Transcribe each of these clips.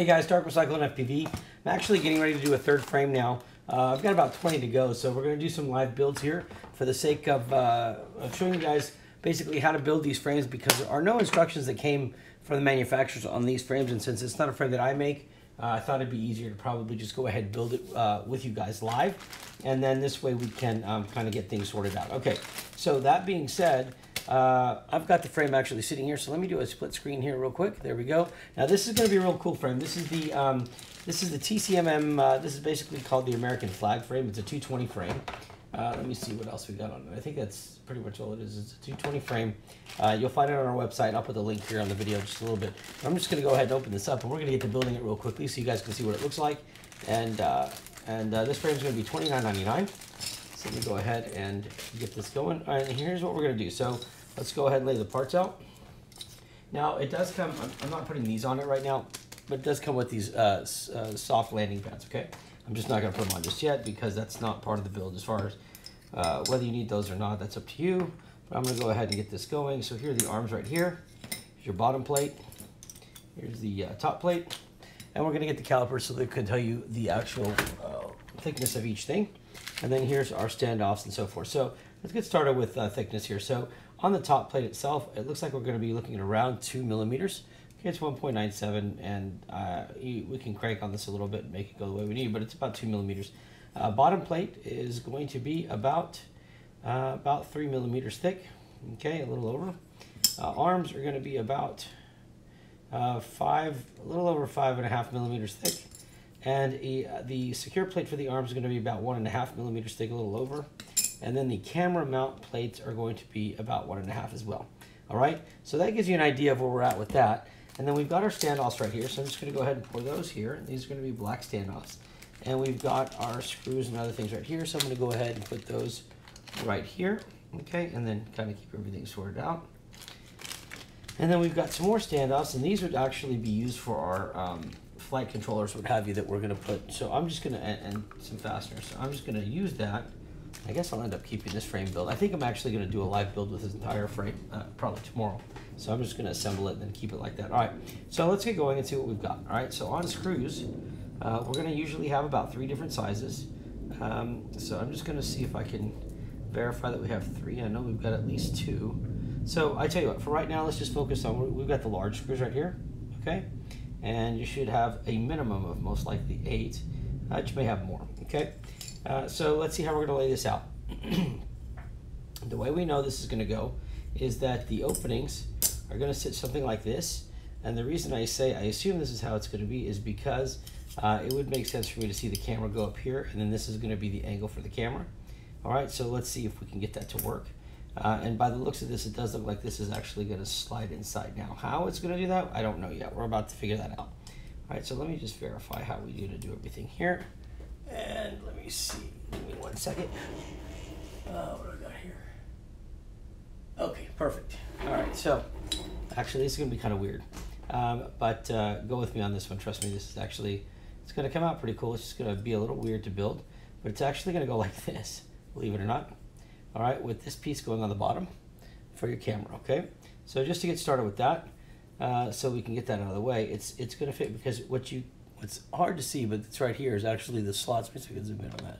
Hey guys, Dark with CycloneFPV. I'm actually getting ready to do a third frame now. I've got about 20 to go, so we're going to do some live builds here for the sake of showing you guys basically how to build these frames, because there are no instructions that came from the manufacturers on these frames, and since it's not a frame that I make, I thought it'd be easier to probably just go ahead and build it with you guys live, and then this way we can kind of get things sorted out. Okay, so that being said, I've got the frame actually sitting here, so let me do a split screen here real quick. There we go. Now this is going to be a real cool frame. This is the TCMM. This is basically called the American flag frame. It's a 220 frame. Let me see what else we got on it. I think that's pretty much all it is. It's a 220 frame. You'll find it on our website. I'll put the link here on the video just a little bit. I'm just going to go ahead and open this up, and we're going to get to building it real quickly so you guys can see what it looks like. And this frame is going to be $29.99. So let me go ahead and get this going. All right, and here's what we're going to do. So let's go ahead and lay the parts out. Now it does come, I'm not putting these on it right now, but it does come with these soft landing pads, okay? I'm just not going to put them on just yet because that's not part of the build as far as whether you need those or not, that's up to you. But I'm going to go ahead and get this going. So here are the arms right here. Here's your bottom plate. Here's the top plate. And we're going to get the calipers so they can tell you the actual thickness of each thing. And then here's our standoffs and so forth. So let's get started with thickness here. So on the top plate itself, it looks like we're going to be looking at around 2 millimeters. Okay, it's 1.97, and we can crank on this a little bit and make it go the way we need, but it's about 2 millimeters. Bottom plate is going to be about 3 millimeters thick. Okay, a little over. Arms are going to be about a little over 5.5 millimeters thick. And the secure plate for the arms is going to be about 1.5 millimeters thick, a little over. And then the camera mount plates are going to be about 1.5 as well. All right, so that gives you an idea of where we're at with that. And then we've got our standoffs right here. So I'm just going to go ahead and pour those here. These are going to be black standoffs. And we've got our screws and other things right here. So I'm going to go ahead and put those right here. Okay, and then kind of keep everything sorted out. And then we've got some more standoffs, and these would actually be used for our flight controllers, what have you, that we're going to put. So I'm just going to, and some fasteners. So I'm just going to use that. I guess I'll end up keeping this frame build. I think I'm actually going to do a live build with this entire frame probably tomorrow. So I'm just going to assemble it and then keep it like that. All right, so let's get going and see what we've got. All right, so on screws, we're going to usually have about 3 different sizes. So I'm just going to see if I can verify that we have 3. I know we've got at least 2. So I tell you what, for right now, let's just focus on, we've got the large screws right here, okay? And you should have a minimum of most likely 8. You may have more, okay? So let's see how we're gonna lay this out. The way we know this is gonna go is that the openings are gonna sit something like this. And the reason I say I assume this is how it's gonna be is because it would make sense for me to see the camera go up here, and then this is gonna be the angle for the camera. All right, so let's see if we can get that to work. And by the looks of this, it does look like this is actually going to slide inside now. How it's going to do that, I don't know yet. We're about to figure that out. All right, so let me just verify how we're going to do everything here. And let me see. Give me 1 second. What do I got here? Okay, perfect. All right, so actually this is going to be kind of weird. But go with me on this one. Trust me, this is actually, it's going to come out pretty cool. It's just going to be a little weird to build. But it's actually going to go like this, believe it or not. All right, with this piece going on the bottom for your camera, okay? So just to get started with that, so we can get that out of the way, it's gonna fit because what's hard to see, but it's right here is actually the slots. Let's zoom in on that.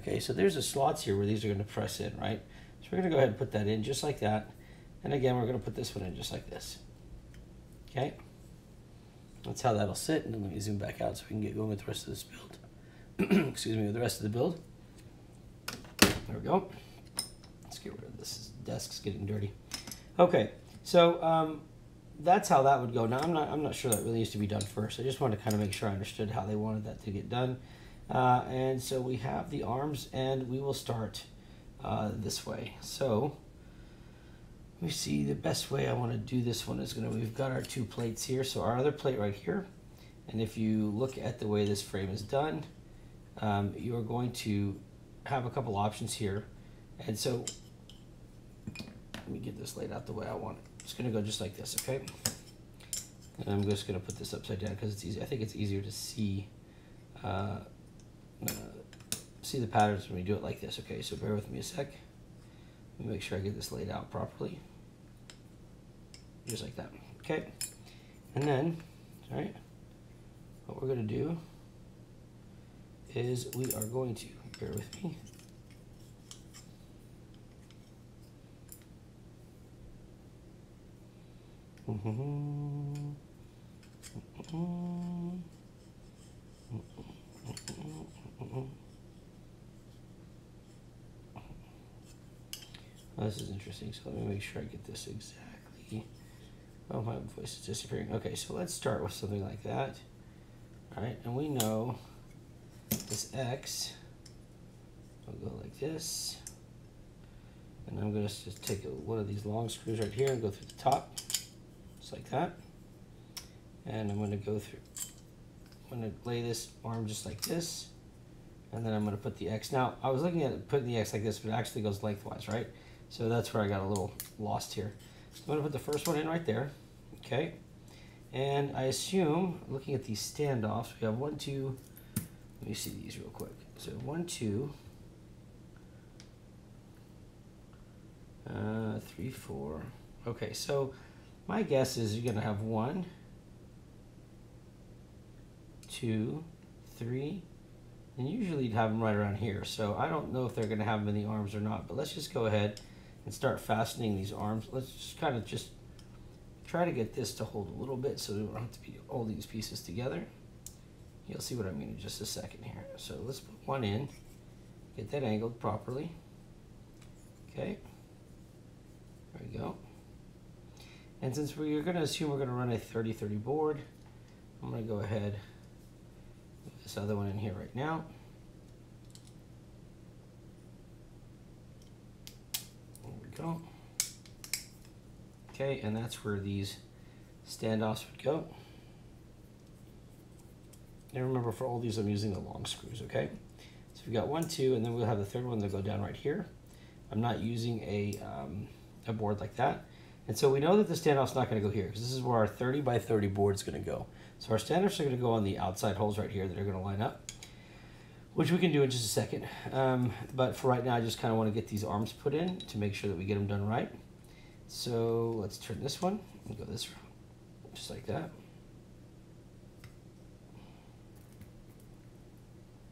Okay, so there's the slots here where these are gonna press in, right? So we're gonna go ahead and put that in just like that. And again, we're gonna put this one in just like this, okay? That's how that'll sit. And then let me zoom back out so we can get going with the rest of this build. Excuse me, with the rest of the build. There we go. Get rid of this desk's getting dirty. Okay, so that's how that would go. Now I'm not sure that really needs to be done first. I just wanted to kind of make sure I understood how they wanted that to get done. And so we have the arms, and we will start this way. So let me see, the best way I want to do this one is we've got our 2 plates here. So our other plate right here, and if you look at the way this frame is done, you're going to have a couple options here. And so let me get this laid out the way I want it. It's going to go just like this, okay? And I'm just going to put this upside down because it's easy. I think it's easier to see the patterns when we do it like this, okay? So bear with me a sec. Let me make sure I get this laid out properly. Just like that, okay? And then, all right, what we're going to do is we are going to, bear with me, This is interesting, so let me make sure I get this exactly. Oh, my voice is disappearing. Okay, so let's start with something like that. All right, and we know this X will go like this. And I'm gonna just take one of these long screws right here and go through the top, just like that. And I'm gonna go through, I'm gonna lay this arm just like this. And then I'm gonna put the X. Now, I was looking at putting the X like this, but it actually goes lengthwise, right? So that's where I got a little lost here. So I'm gonna put the first one in right there, okay? And I assume, looking at these standoffs, we have one, two, let me see these real quick. So one, two, 3, 4. Okay, so my guess is you're gonna have 1, 2, 3, and usually you'd have them right around here. So I don't know if they're gonna have them in the arms or not, but let's just go ahead and start fastening these arms. Let's just kind of just try to get this to hold a little bit so we don't have to be all these pieces together. You'll see what I mean in just a second here. So let's put one in, get that angled properly. Okay, there we go. And since we're gonna assume we're gonna run a 30-30 board, I'm gonna go ahead this other one in here right now. There we go. Okay, and that's where these standoffs would go. And remember, for all these, I'm using the long screws, okay? So we've got 1, 2, and then we'll have the third one that'll go down right here. I'm not using a board like that. And so we know that the standoff's not gonna go here because this is where our 30-by-30 board's gonna go. So our standoffs are gonna go on the outside holes right here that are gonna line up, which we can do in just a second. But for right now, I just kinda wanna get these arms put in to make sure that we get them done right. So let's turn this one and go this route, just like that.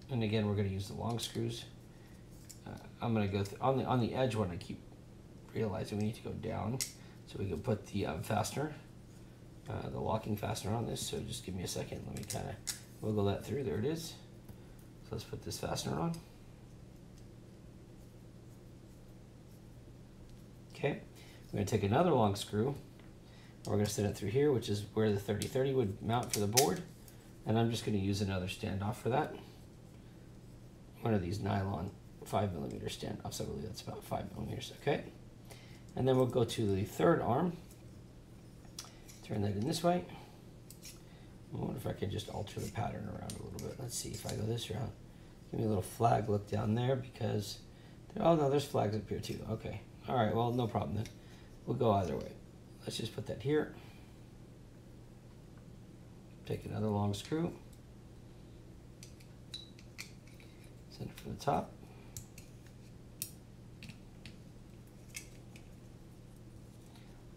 And again, we're gonna use the long screws. I'm gonna go on the edge one, I keep realizing we need to go down so we can put the fastener, the locking fastener on this. So just give me a second. Let me kind of wiggle that through. There it is. So let's put this fastener on. Okay. We're going to take another long screw and we're going to send it through here, which is where the 30-30 would mount for the board. And I'm just going to use another standoff for that. One of these nylon 5mm standoffs. I believe that's about 5mm. Okay. And then we'll go to the third arm. Turn that in this way. I wonder if I can just alter the pattern around a little bit. Let's see if I go this route. Give me a little flag look down there because, oh no, there's flags up here too. Okay, all right, well, no problem then. We'll go either way. Let's just put that here. Take another long screw. Send it from the top.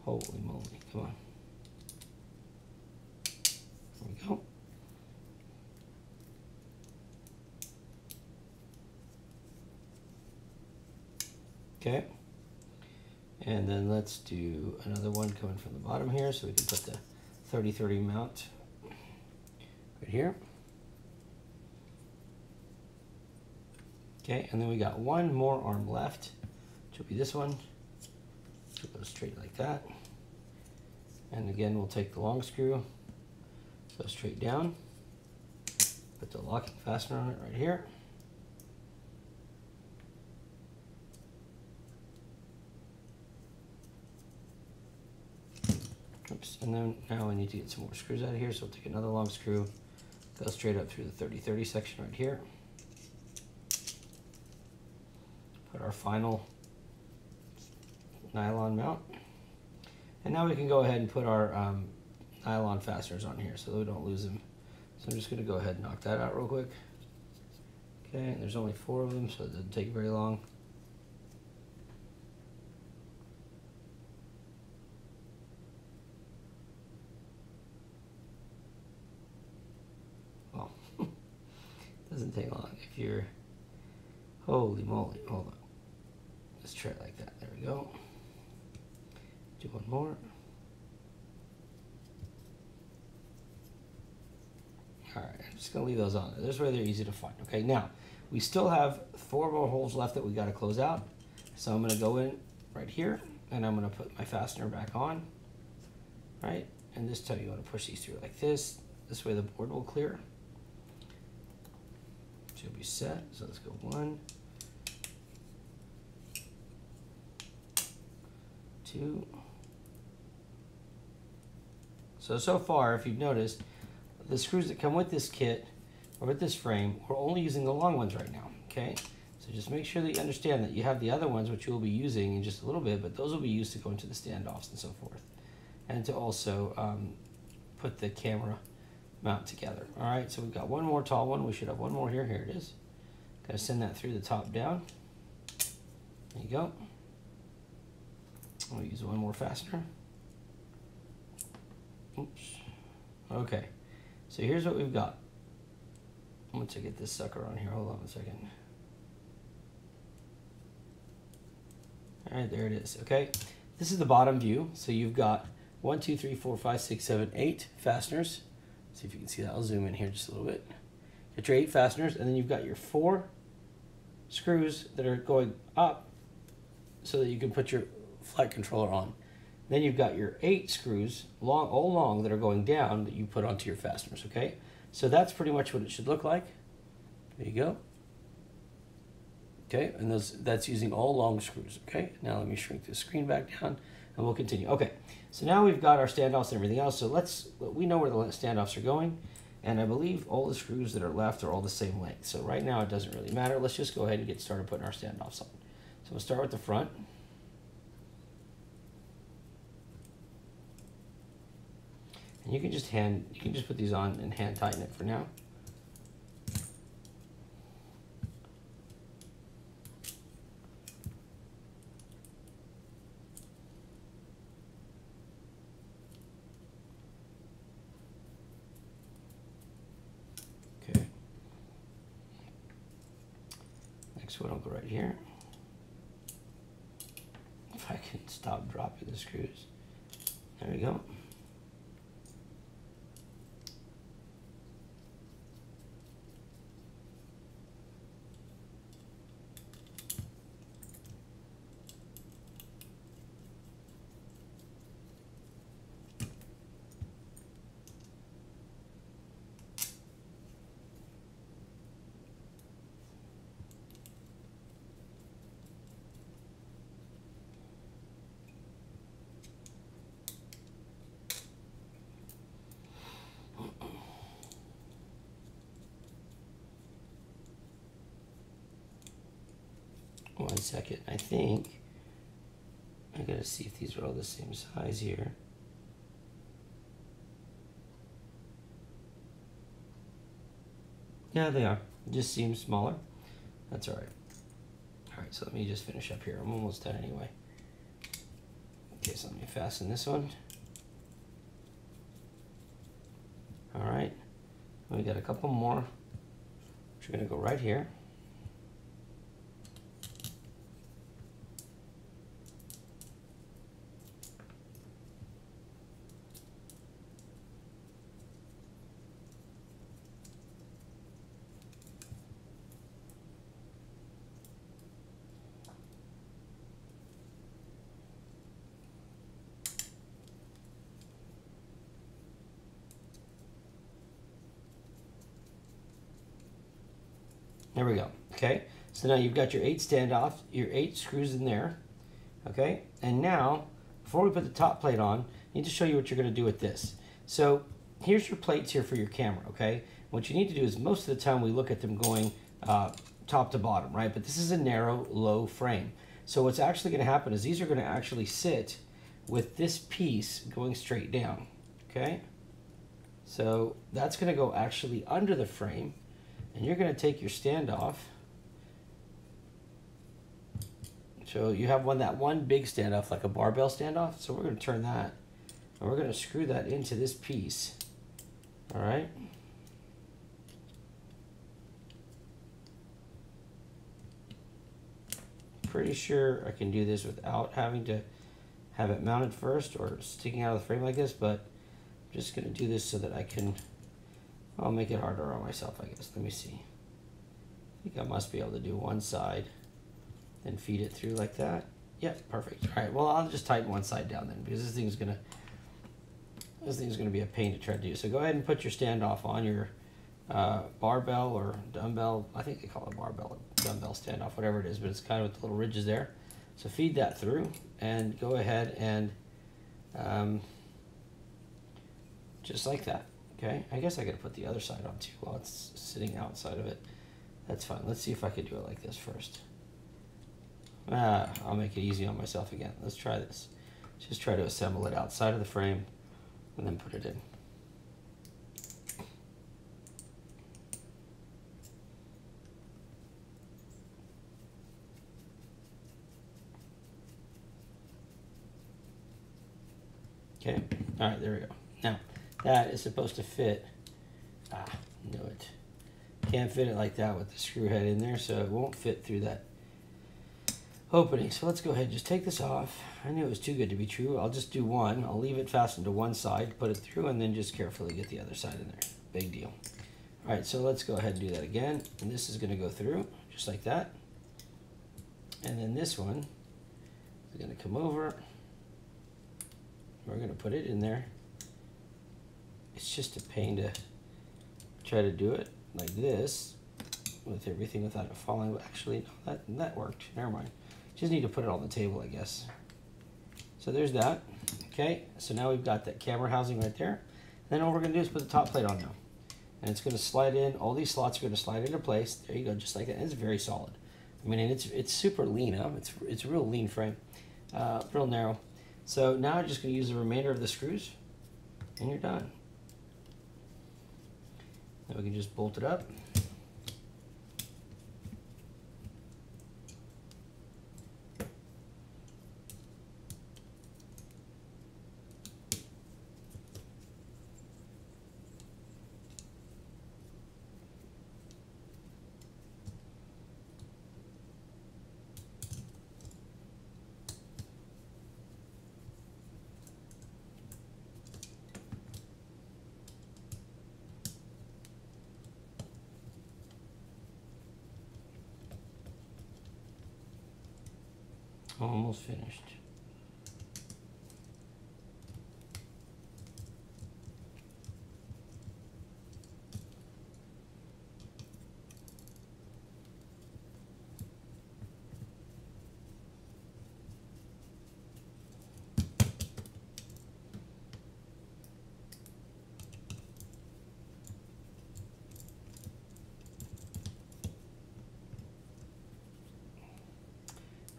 Holy moly, come on. There we go. Okay. And then let's do another one coming from the bottom here so we can put the 30-30 mount right here. Okay, and then we got one more arm left, which will be this one. So go straight like that. And again, we'll take the long screw, go straight down, put the locking fastener on it right here. Oops, and then now we need to get some more screws out of here, so we'll take another long screw, go straight up through the 30-30 section right here. Put our final nylon mount. And now we can go ahead and put our nylon fasteners on here so that we don't lose them. So I'm just going to go ahead and knock that out real quick. Okay, and there's only 4 of them, so it doesn't take very long. Doesn't take long if you're, holy moly, hold on. Let's try it like that, there we go. Do one more. All right, I'm just gonna leave those on there. This way they're easy to find, okay? Now, we still have 4 more holes left that we gotta close out. So I'm gonna go in right here and I'm gonna put my fastener back on, right? And this time you wanna push these through like this. This way the board will clear. Should be set, so let's go 1, 2. So far, if you've noticed, the screws that come with this kit or with this frame, we're only using the long ones right now, okay? So just make sure that you understand that you have the other ones, which you'll be using in just a little bit, but those will be used to go into the standoffs and so forth, and to also put the camera mount together. All right, so we've got one more tall one. We should have one more here. Here it is. Gotta send that through the top down. There you go. We'll use one more fastener. Oops. Okay. So here's what we've got. Once I get this sucker on here, hold on a second. All right, there it is. Okay. This is the bottom view. So you've got 1, 2, 3, 4, 5, 6, 7, 8 fasteners. See if you can see that. I'll zoom in here just a little bit. Get your 8 fasteners, and then you've got your 4 screws that are going up so that you can put your flight controller on. Then you've got your 8 screws, long, all long, that are going down that you put onto your fasteners, okay? So that's pretty much what it should look like. There you go. Okay, and that's using all long screws, okay? Now let me shrink the screen back down. And we'll continue. Okay, so now we've got our standoffs and everything else. So we know where the standoffs are going, and I believe all the screws that are left are all the same length. So right now it doesn't really matter. Let's just go ahead and get started putting our standoffs on. So we'll start with the front. And you can just put these on and hand tighten it for now. Next one will go right here. If I can stop dropping the screws. There we go. One second, I think I gotta see if these are all the same size here. Yeah, they are. It just seems smaller. That's all right. All right, so let me just finish up here. I'm almost done anyway. Okay, so let me fasten this one. All right, we got a couple more, which we're gonna go right here. There we go, okay? So now you've got your 8 standoff, your 8 screws in there, okay? And now, before we put the top plate on, I need to show you what you're gonna do with this. So here's your plates here for your camera, okay? What you need to do is most of the time we look at them going top to bottom, right? But this is a narrow, low frame. So what's actually gonna happen is these are gonna actually sit with this piece going straight down, okay? So that's gonna go actually under the frame. And you're going to take your standoff. So you have that one big standoff, like a barbell standoff. So we're going to turn that, and we're going to screw that into this piece. All right. pretty sure I can do this without having to have it mounted first or sticking out of the frame like this, but I'm just going to do this so that I can, I'll make it harder on myself, I guess. Let me see. I think I must be able to do one side and feed it through like that. Yep, perfect. All right, well, I'll just tighten one side down then, because this thing's gonna be a pain to try to do. So go ahead and put your standoff on your barbell or dumbbell. I think they call it barbell or dumbbell standoff, whatever it is, but it's kind of with the little ridges there. So feed that through and go ahead and just like that. Okay, I guess I gotta put the other side on too while it's sitting outside of it. That's fine. Let's see if I can do it like this first. I'll make it easy on myself again. Let's try this. Just try to assemble it outside of the frame and then put it in. Okay, all right, there we go. Now, that is supposed to fit. Ah, knew it. Can't fit it like that with the screw head in there, so it won't fit through that opening. So let's go ahead and just take this off. I knew it was too good to be true. I'll just do one. I'll leave it fastened to one side, put it through, and then just carefully get the other side in there. Big deal. All right, so let's go ahead and do that again. And this is going to go through just like that. And then this one is going to come over. We're going to put it in there. It's just a pain to try to do it like this with everything without it falling. Actually, no, that worked. Never mind. Just need to put it on the table, I guess. So there's that. Okay, so now we've got that camera housing right there. Then all we're going to do is put the top plate on now. And it's going to slide in. All these slots are going to slide into place. There you go, just like that. And it's very solid. I mean, and it's super lean up. It's a real lean frame, real narrow. So now I'm just going to use the remainder of the screws, and you're done. Now we can just bolt it up. Almost finished.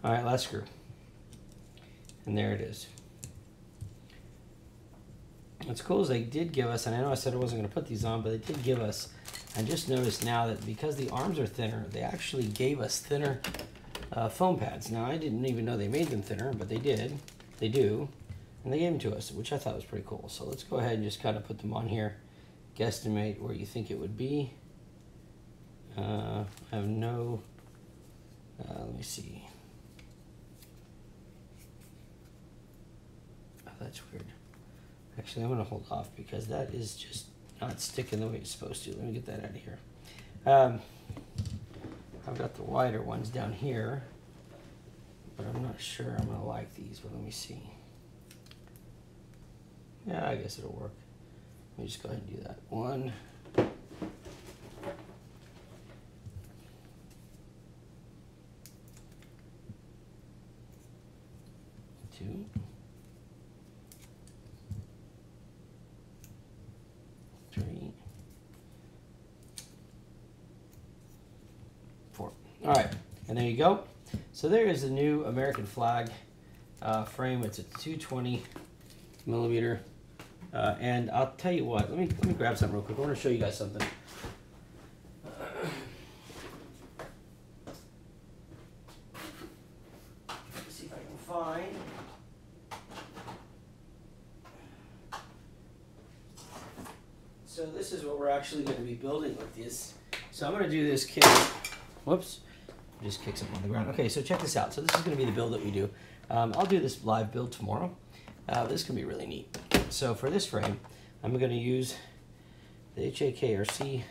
All right, last screw. And there it is. What's cool is they did give us, and I know I said I wasn't going to put these on, but they did give us, I just noticed now that because the arms are thinner, they actually gave us thinner foam pads. Now, I didn't even know they made them thinner, but they did. They do. And they gave them to us, which I thought was pretty cool. So let's go ahead and just kind of put them on here, guesstimate where you think it would be. I have no, let me see. That's weird. Actually, I'm going to hold off because that is just not sticking the way it's supposed to. Let me get that out of here. I've got the wider ones down here, but I'm not sure I'm going to like these, but let me see. Yeah, I guess it'll work. Let me just go ahead and do that. One. Two. All right, and there you go. So there is the new American flag frame. It's a 220 millimeter. And I'll tell you what, let me grab something real quick. I want to show you guys something. Let's see if I can find. So this is what we're actually going to be building with this. So I'm going to do this kit. Whoops. It just kicks up on the ground. Okay, so check this out. So this is going to be the build that we do. I'll do this live build tomorrow. This can be really neat. So for this frame, I'm going to use the HAKRC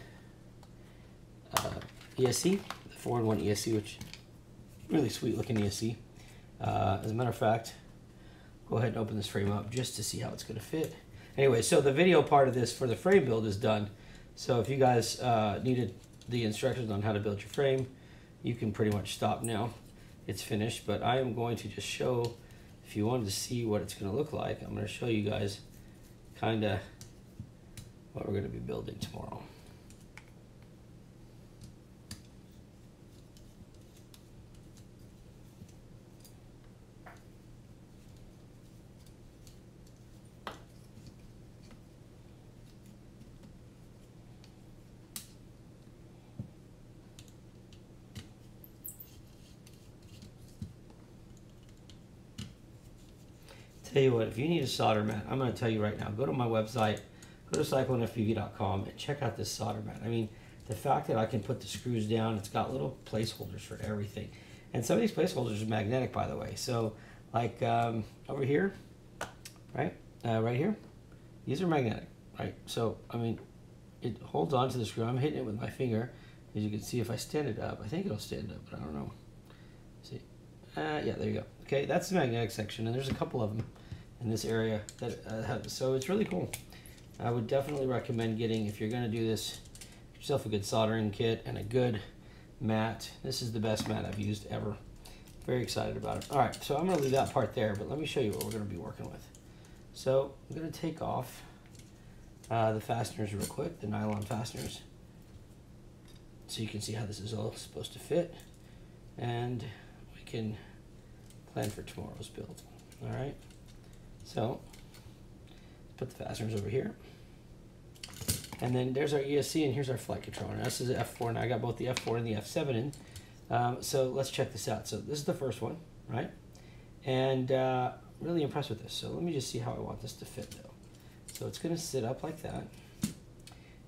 ESC, the 4-in-1 ESC, which really sweet looking ESC. As a matter of fact, go ahead and open this frame up just to see how it's going to fit. Anyway, so the video part of this for the frame build is done. So if you guys needed the instructions on how to build your frame, you can pretty much stop now. It's finished, but I am going to just show, if you wanted to see what it's going to look like, I'm going to show you guys kind of what we're going to be building tomorrow. Tell you what, if you need a solder mat, I'm going to tell you right now, go to my website, go to cyclonefbv.com and check out this solder mat. I mean, the fact that I can put the screws down, it's got little placeholders for everything. And some of these placeholders are magnetic, by the way. So, like over here, right? Right here, these are magnetic, right? So, I mean, it holds onto the screw. I'm hitting it with my finger. As you can see, if I stand it up, I think it'll stand up, but I don't know. See? Yeah, there you go. Okay, that's the magnetic section, and there's a couple of them in this area that have, so it's really cool. I would definitely recommend getting, if you're gonna do this, get yourself a good soldering kit and a good mat. This is the best mat I've used ever. Very excited about it. All right, so I'm gonna leave that part there, but let me show you what we're gonna be working with. So I'm gonna take off the fasteners real quick, the nylon fasteners, so you can see how this is all supposed to fit, and we can plan for tomorrow's build. All right. So, put the fasteners over here. And then there's our ESC, and here's our flight controller. Now, this is the F4, and I got both the F4 and the F7 in. So, let's check this out. So, this is the first one, right? And really impressed with this. So, let me just see how I want this to fit, though. So, it's going to sit up like that.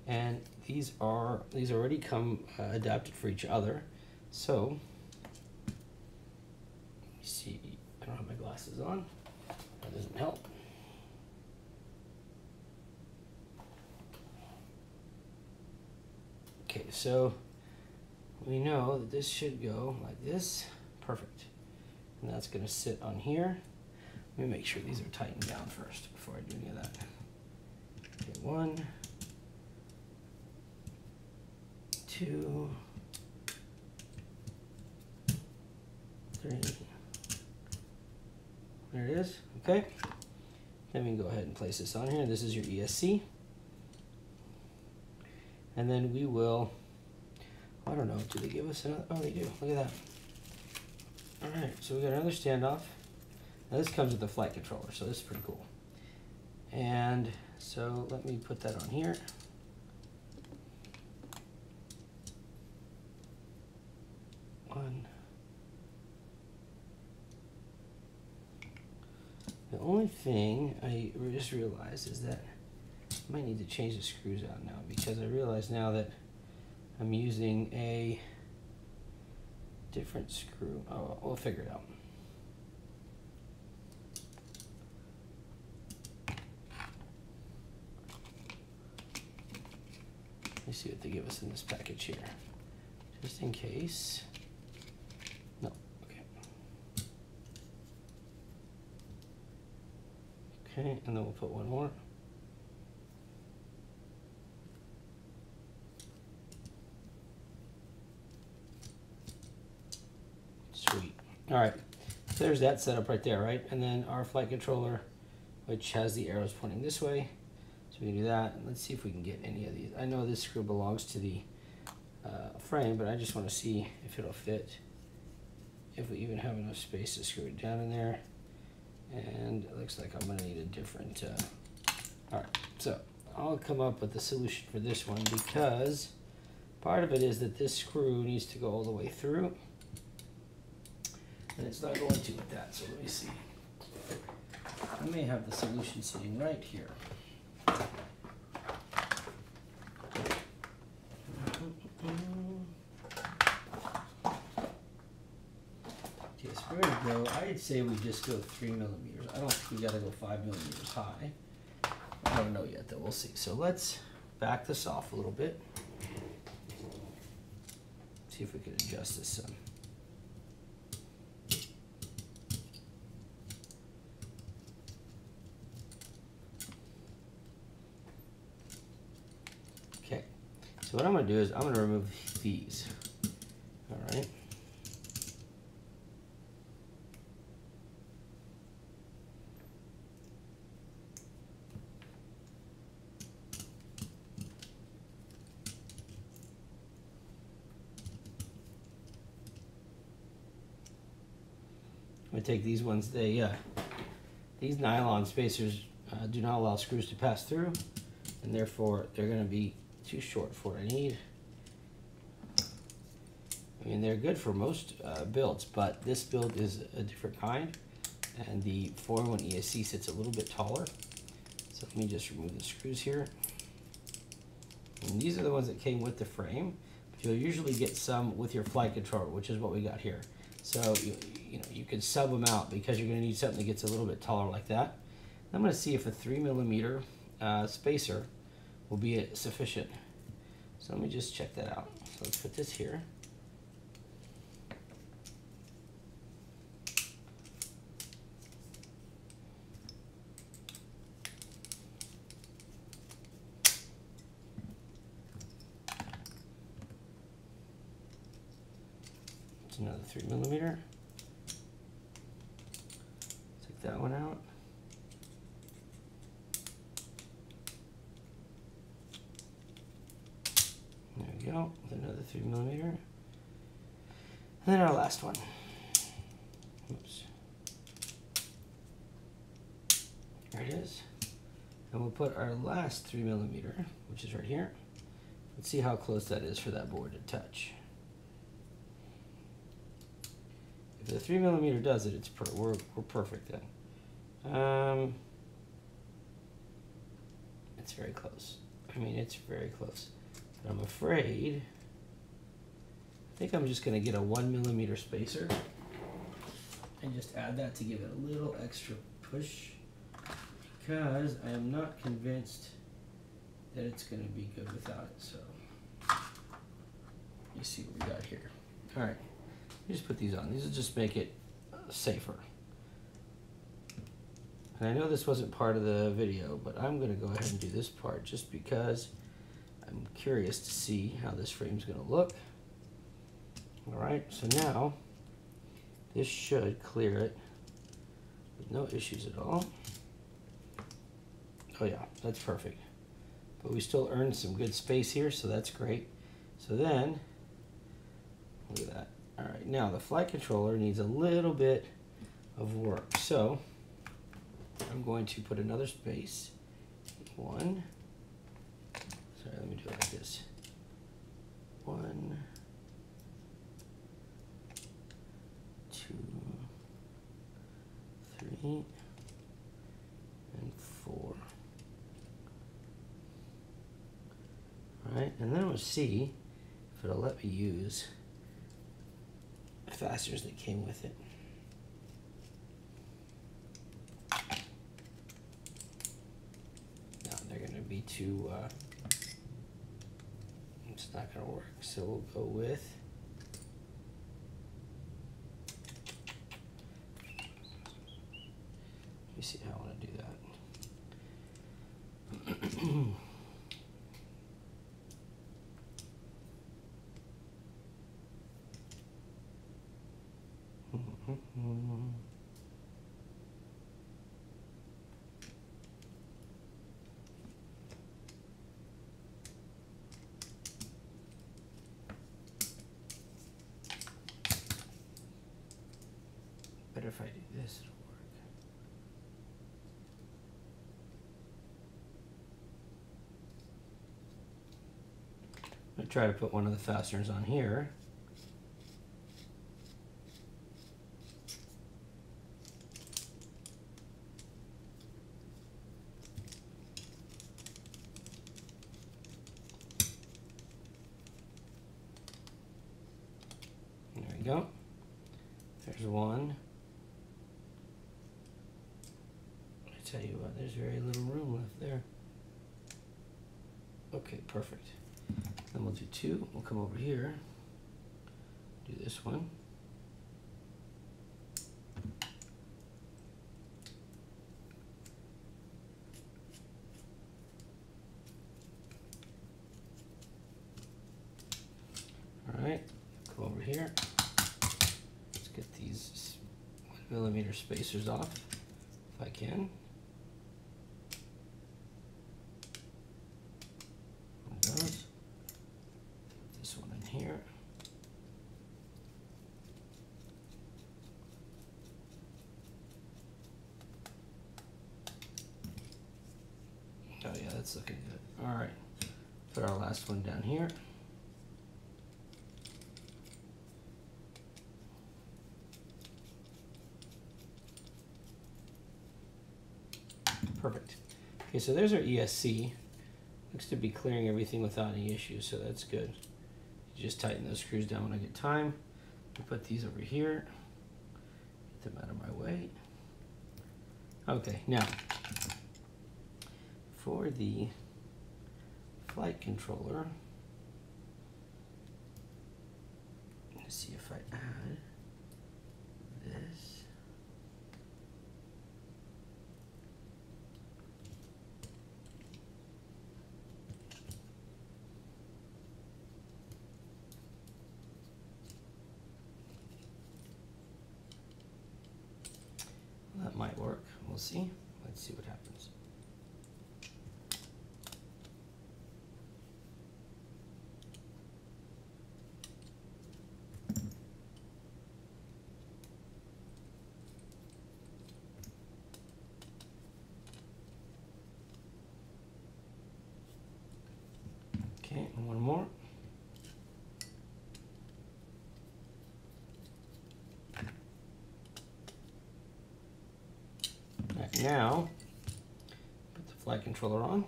And these already come adapted for each other. So, let me see. I don't have my glasses on. That doesn't help. Okay, so we know that this should go like this. Perfect. And that's going to sit on here. Let me make sure these are tightened down first before I do any of that. Okay, 1, 2, 3. There it is, okay. Then we can go ahead and place this on here. This is your ESC. And then we will, I don't know, do they give us another? Oh, they do, look at that. All right, so we got another standoff. Now this comes with the flight controller, so this is pretty cool. And so let me put that on here. The only thing I just realized is that I might need to change the screws out now, because I realize now that I'm using a different screw. Oh, we'll figure it out. Let me see what they give us in this package here, just in case. Okay, and then we'll put one more. Sweet. All right, so there's that setup right there, right? And then our flight controller, which has the arrows pointing this way. So we can do that. And let's see if we can get any of these. I know this screw belongs to the frame, but I just want to see if it'll fit, if we even have enough space to screw it down in there. And it looks like I'm going to need a different, all right, so I'll come up with a solution for this one, because part of it is that this screw needs to go all the way through, and it's not going to with that, so let me see. I may have the solution sitting right here. Yes, we're going to go, I'd say we just go 3 millimeters. I don't think we got to go 5 millimeters high. I don't know yet though, we'll see. So let's back this off a little bit. See if we can adjust this some. Okay, so what I'm going to do is I'm going to remove these. All right. Take these ones, these nylon spacers do not allow screws to pass through, and therefore they're going to be too short for what I need. I mean, they're good for most builds, but this build is a different kind, and the 401 ESC sits a little bit taller. So let me just remove the screws here. And these are the ones that came with the frame, but you'll usually get some with your flight controller, which is what we got here. So you could sub them out because you're going to need something that gets a little bit taller like that. I'm going to see if a 3 millimeter spacer will be sufficient. So let me just check that out. So let's put this here. Another 3 millimeter. Take that one out. There we go. Another 3 millimeter. And then our last one. Oops. There it is. And we'll put our last 3 millimeter, which is right here. Let's see how close that is for that board to touch. If the 3 millimeter does it, we're perfect then. It's very close. I mean, it's very close. But I'm afraid, I think I'm just gonna get a 1 millimeter spacer and just add that to give it a little extra push, because I am not convinced that it's gonna be good without it. So, you see what we got here. All right. Just put these on. These will just make it safer. And I know this wasn't part of the video, but I'm going to go ahead and do this part just because I'm curious to see how this frame's going to look. Alright, so now this should clear it with no issues at all. Oh yeah, that's perfect. But we still earned some good space here, so that's great. So then, look at that. All right, now the flight controller needs a little bit of work. So I'm going to put another space. One. Sorry, let me do it like this. One. Two. Three. And four. All right, and then we'll see if it'll let me use fasteners that came with it. Now they're going to be too, it's not going to work, so we'll go with let me see how I want to do that. But if I do this, it'll work. I'm going to try to put one of the fasteners on here. one. I tell you what, there's very little room left there. Okay, perfect. Then we'll do two. We'll come over here, do this one. Alright, come over here. Let's get these 1mm spacers off if I can. Oh yeah, that's looking good. All right, put our last one down here. Perfect. Okay, so there's our ESC. Looks to be clearing everything without any issues, so that's good. You just tighten those screws down when I get time. I'll put these over here. Get them out of my way. Okay, now, for the flight controller, let's see if I add this. Well, that might work. We'll see. Let's see what happens. Okay, and one more. Right now, put the flight controller on.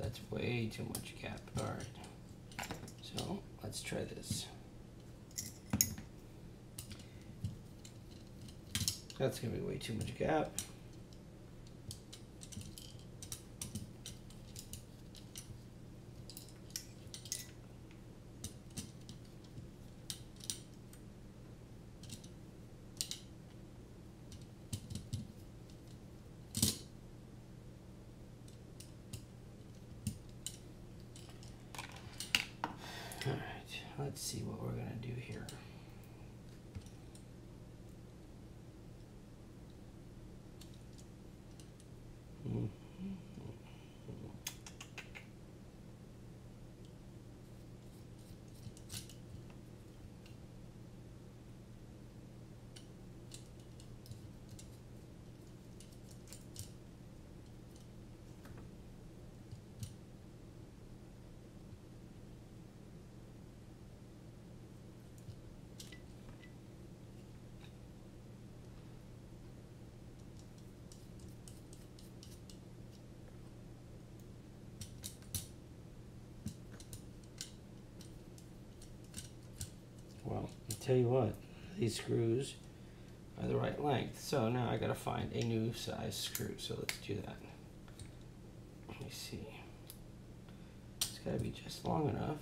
That's way too much cap. All right, so let's try this. That's gonna be way too much cap. Let's see what we're gonna do here. Well, I tell you what, these screws are the right length. So now I gotta find a new size screw. So let's do that. Let me see. It's gotta be just long enough.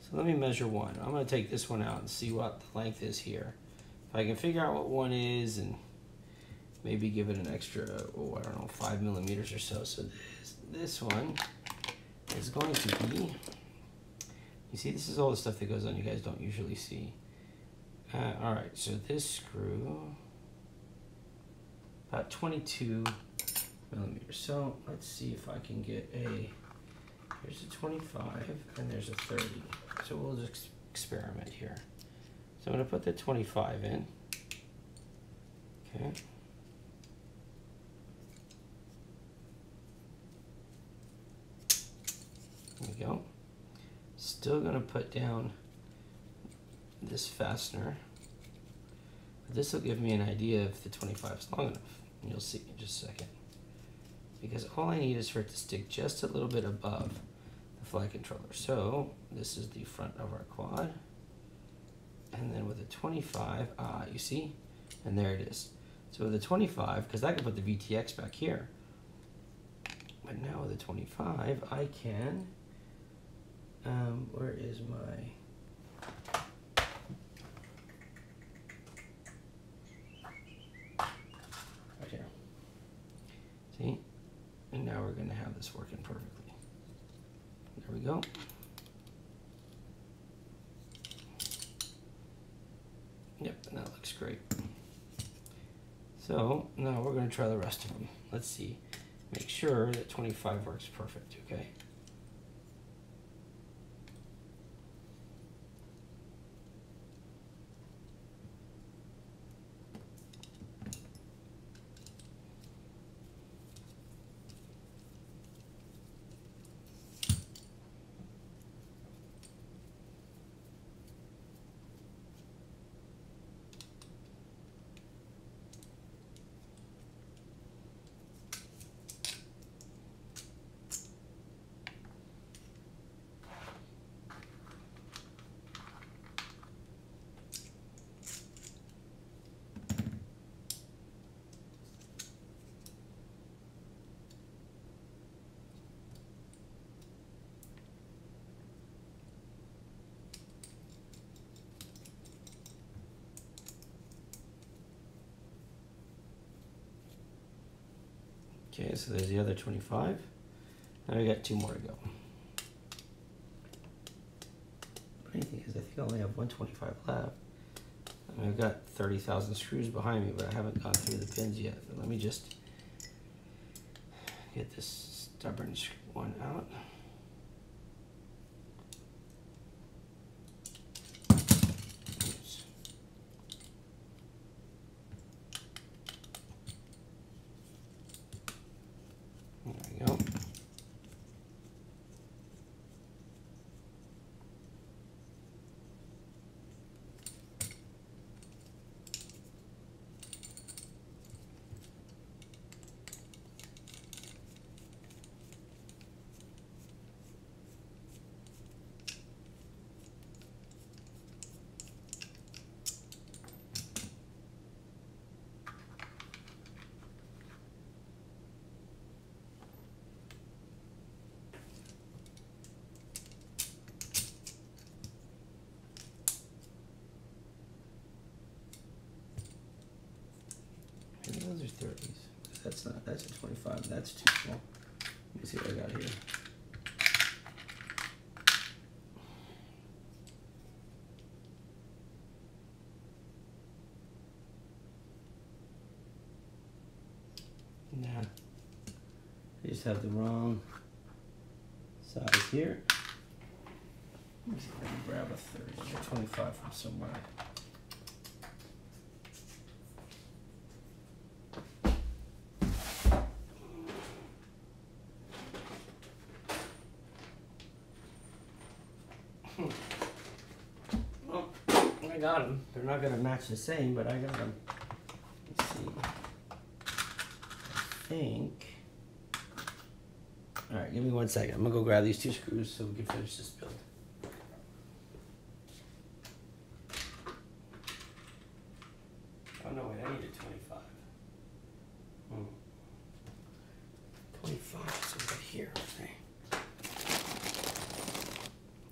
So let me measure one. I'm gonna take this one out and see what the length is here. If I can figure out what one is and maybe give it an extra, oh, I don't know, 5mm or so. So this one is going to be. You see, this is all the stuff that goes on you guys don't usually see. All right, so this screw, about 22mm. So let's see if I can get a, there's a 25 and there's a 30. So we'll just experiment here. So I'm gonna put the 25 in, okay. There we go. Still gonna put down this fastener. This will give me an idea if the 25 is long enough. And you'll see in just a second. Because all I need is for it to stick just a little bit above the flight controller. So this is the front of our quad, and then with a 25, you see, and there it is. So with a 25, because I can put the VTX back here, but now with a 25, I can, where is my, right here, see, and now we're gonna have this working perfectly. There we go. Yep, and that looks great. So now we're gonna try the rest of them. Let's see. Make sure that 25 works perfect, okay? Okay, so there's the other 25. Now we got 2 more to go. The funny thing is, I think I only have 125 left. I mean, I've got 30,000 screws behind me, but I haven't gone through the pins yet. But let me just get this stubborn one out. Those are 30s. That's not, that's a 25. That's too small. Let me see what I got here. Nah. I just have the wrong size here. Let me see if I can grab a 30 or 25 from somewhere. Well, I got them. They're not going to match the same, but I got them. Let's see. I think. All right, give me 1 second. I'm going to go grab these 2 screws so we can finish this build. Oh, no, wait, I need a 25. 25 is over here. Okay.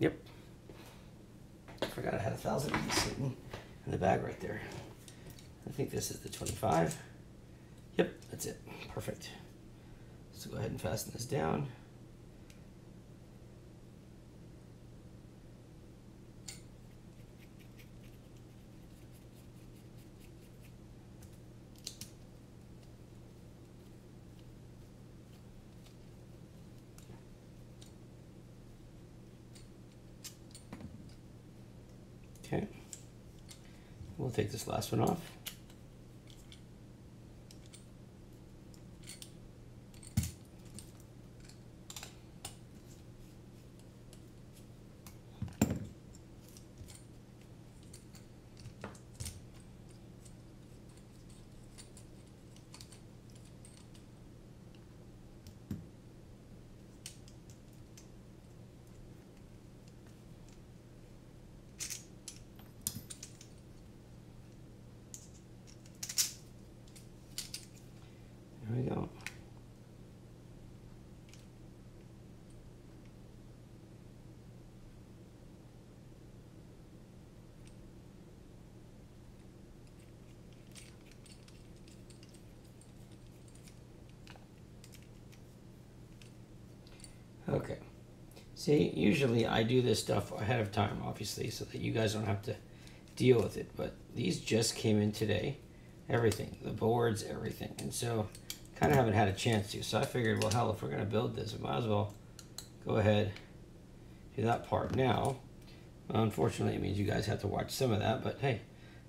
Yep. I forgot I had 1,000 of these sitting in the bag right there. I think this is the 25. Yep, that's it. Perfect. So go ahead and fasten this down. Okay, we'll take this last one off. Okay. See, usually I do this stuff ahead of time, obviously, so that you guys don't have to deal with it. But these just came in today. Everything. The boards, everything. And so kind of haven't had a chance to. So I figured, well, hell, if we're going to build this, we might as well go ahead and do that part now. Unfortunately, it means you guys have to watch some of that. But, hey,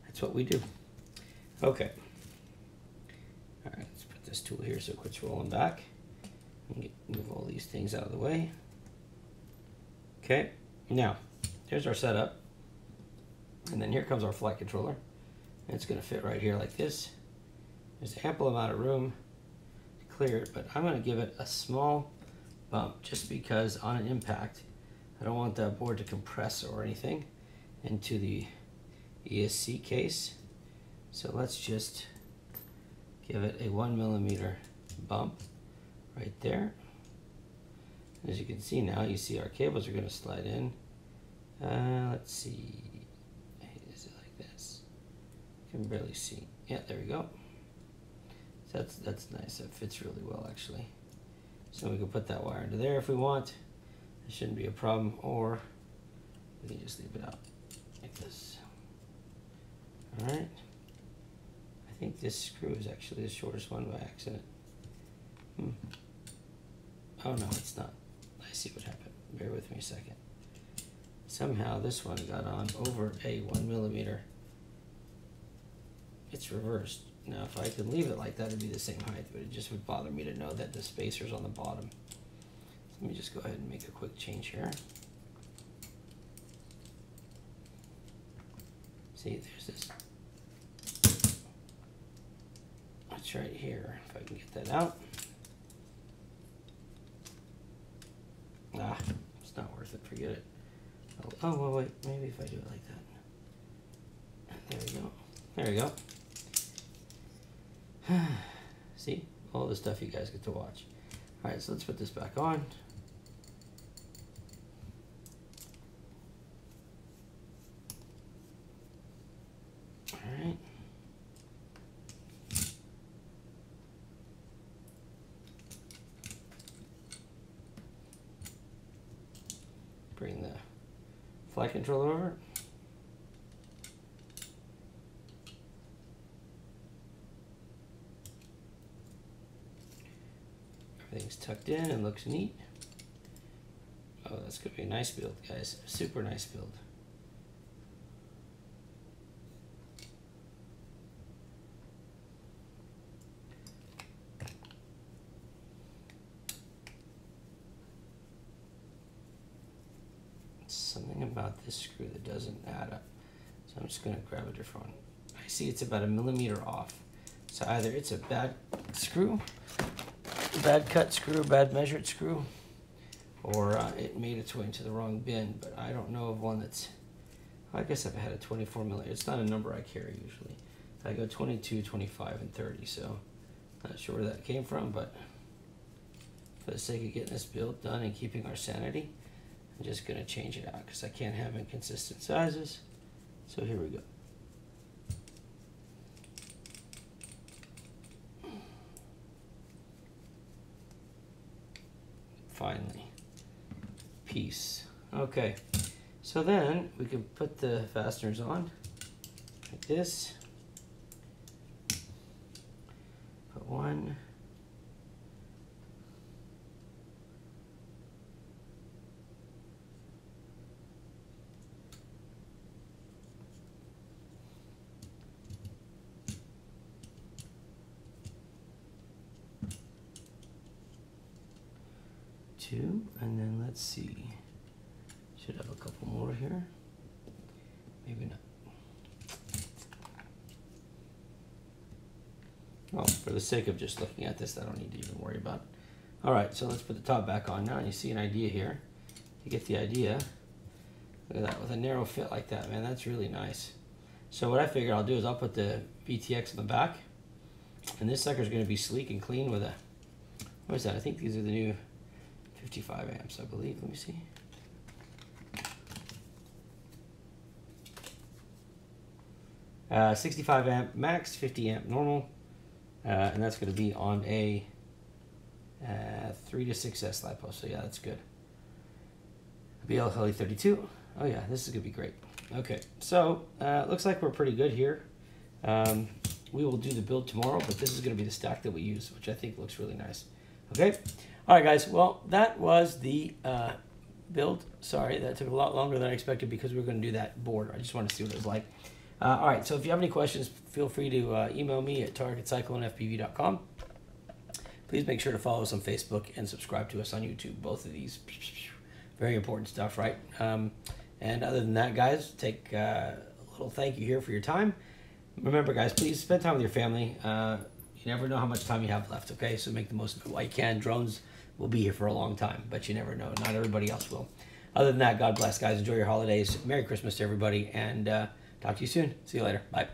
that's what we do. Okay. All right, let's put this tool here so it quits rolling back. Move all these things out of the way. Okay, now, here's our setup. And then here comes our flight controller. And it's gonna fit right here like this. There's ample amount of room to clear it, but I'm gonna give it a small bump just because on an impact, I don't want that board to compress or anything into the ESC case. So let's just give it a 1mm bump right there. As you can see now, you see our cables are going to slide in. Let's see. Is it like this? You can barely see. Yeah, there we go. So that's nice. That fits really well, actually. So we can put that wire into there if we want. It shouldn't be a problem. Or we can just leave it out like this. All right. I think this screw is actually the shortest one by accident. Oh, no, it's not. I see what happened. Bear with me a second. Somehow this one got on over a 1mm. It's reversed. Now, if I could leave it like that, it'd be the same height, but it just would bother me to know that the spacer's on the bottom. So let me just go ahead and make a quick change here. See, there's this. That's right here. If I can get that out. Ah, it's not worth it. Forget it. Oh, well, wait. Maybe if I do it like that. There we go. There we go. See? All the stuff you guys get to watch. All right, so let's put this back on. All right. Bring the flight controller over. Everything's tucked in and looks neat. Oh, that's gonna be a nice build, guys. Super nice build. Something about this screw that doesn't add up. So I'm just going to grab a different one. I see it's about 1mm off. So either it's a bad screw, bad cut screw, bad measured screw, or it made its way into the wrong bin. But I don't know of one that's, well, I guess I've had a 24mm. It's not a number I carry usually. I go 22, 25, and 30. So not sure where that came from, but for the sake of getting this build done and keeping our sanity, I'm just going to change it out because I can't have inconsistent sizes. So here we go. Finally. Peace. Okay. So then we can put the fasteners on like this. Put one. Two, and then let's see, should have a couple more here, maybe not. Well, for the sake of just looking at this, I don't need to even worry about it. All right, so let's put the top back on now, and you see an idea here. You get the idea. Look at that, with a narrow fit like that, man, that's really nice. So what I figured I'll do is I'll put the BTX in the back, and this sucker's gonna be sleek and clean with a, what is that? I think these are the new 55 amps, I believe. Let me see. Uh, 65 amp max, 50 amp normal, and that's going to be on a 3 to 6S LiPo. So yeah, that's good. BLHeli32. Oh yeah, this is gonna be great. Okay, so it looks like we're pretty good here. We will do the build tomorrow, but this is gonna be the stack that we use, which I think looks really nice. Okay, all right guys, well, that was the build. Sorry, that took a lot longer than I expected because we were gonna do that board. I just wanted to see what it was like. All right, so if you have any questions, feel free to email me at target@cyclonefbv.com. Please make sure to follow us on Facebook and subscribe to us on YouTube. Both of these, very important stuff, right? And other than that, guys, take a little thank you here for your time. Remember, guys, please spend time with your family. You never know how much time you have left, okay? So make the most of it while you can. Drones will be here for a long time, but you never know. Not everybody else will. Other than that, God bless, guys. Enjoy your holidays. Merry Christmas to everybody, and talk to you soon. See you later. Bye.